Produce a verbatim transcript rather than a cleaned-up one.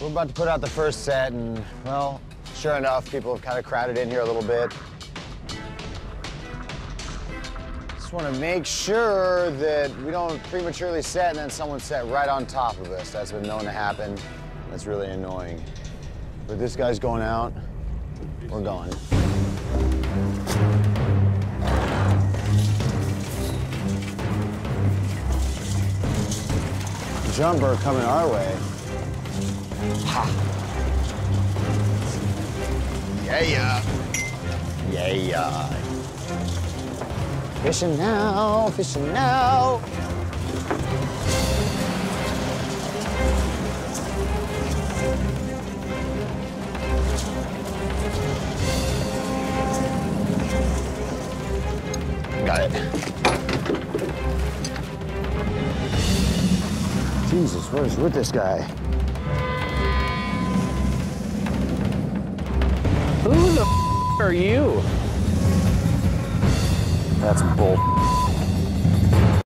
We're about to put out the first set, and, well, sure enough, people have kind of crowded in here a little bit. Just want to make sure that we don't prematurely set and then someone set right on top of us. That's been known to happen. That's really annoying. But this guy's going out. We're going. Jumper coming our way. Ha! Yeah, yeah. Yeah, yeah. Fishing now, fishing now. Got it. Jesus, what is with this guy? Who the f are you? That's bull.